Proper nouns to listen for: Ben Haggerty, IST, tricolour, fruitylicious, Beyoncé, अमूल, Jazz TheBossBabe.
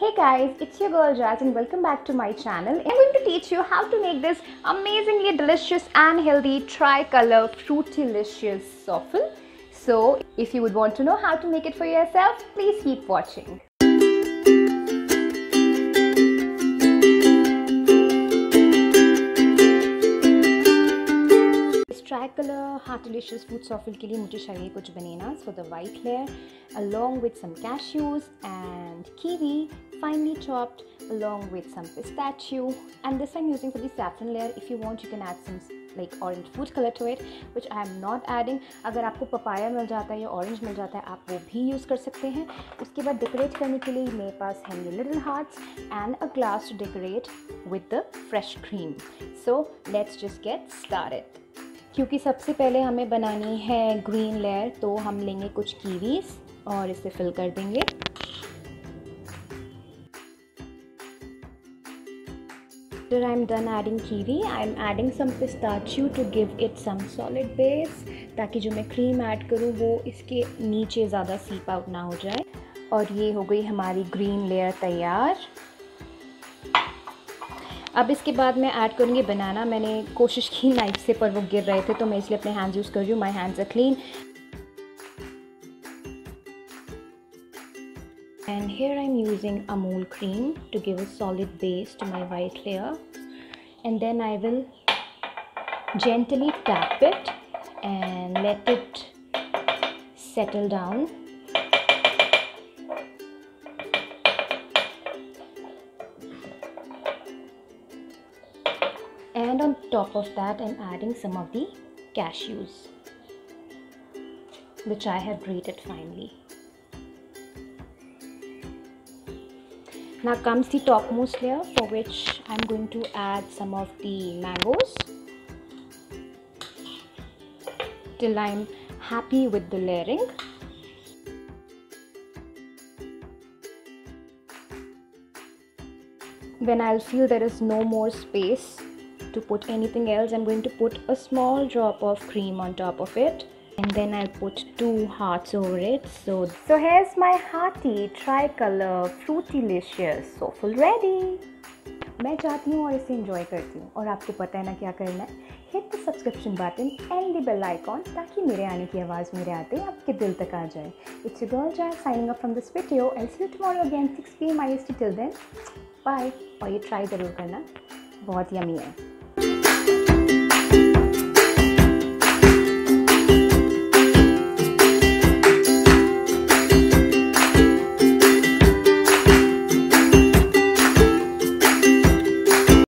Hey guys, it's your girl Jazz and welcome back to my channel. I'm going to teach you how to make this amazingly delicious and healthy tri-color fruitylicious souffle. So if you would want to know how to make it for yourself, please keep watching. Tricolor heart delicious fruit souffle के लिए मुझे चाहिए कुछ bananas for the white layer, along with some cashews and kiwi finely chopped, along with some pistachio, and this I'm using for the saffron layer. If you want, you can add some like orange food color to it, which I am not adding. अगर आपको papaya मिल जाता है या orange मिल जाता है, आप वो भी use कर सकते हैं. उसके बाद decorate करने के लिए मेरे पास हैं ये little hearts and a glass to decorate with the fresh cream. So let's just get started. क्योंकि सबसे पहले हमें बनानी है ग्रीन लेयर, तो हम लेंगे कुछ कीवीज़ और इसे फिल कर देंगे. After I'm done adding kiwi, I'm adding some pistachio to give it some solid base, ताकि जो मैं क्रीम ऐड करूँ वो इसके नीचे ज़्यादा सीप आउट ना हो जाए. और ये हो गई हमारी ग्रीन लेयर तैयार. अब इसके बाद मैं ऐड करूँगी बनाना. मैंने कोशिश की नाइफ से पर वो गिर रहे थे, तो मैं इसलिए अपने हैंड्स यूज़ कर रही हूँ. My hands are clean and here I am using अमूल cream to give a solid base to my white layer and then I will gently tap it and let it settle down. And on top of that, I'm adding some of the cashews, which I have grated finely. Now comes the topmost layer, for which I'm going to add some of the mangoes till I'm happy with the layering. When I'll feel there is no more space to put anything else, I'm going to put a small drop of cream on top of it, and then I'll put two hearts over it. So here's my hearty tri-color fruitylicious souffle ready. मैं चाहती हूँ और इसे enjoy करती हूँ, और आपको पता है ना क्या करना है. Hit the subscription button and the bell icon ताकि मेरे आने की आवाज़ मेरे आते ही आपके दिल तक आ जाए. It's your girl Jazz signing up from this video. I'll see you tomorrow again 6 PM IST. Till then, bye. और ये try ज़रूर करना, बहुत यम्मी है.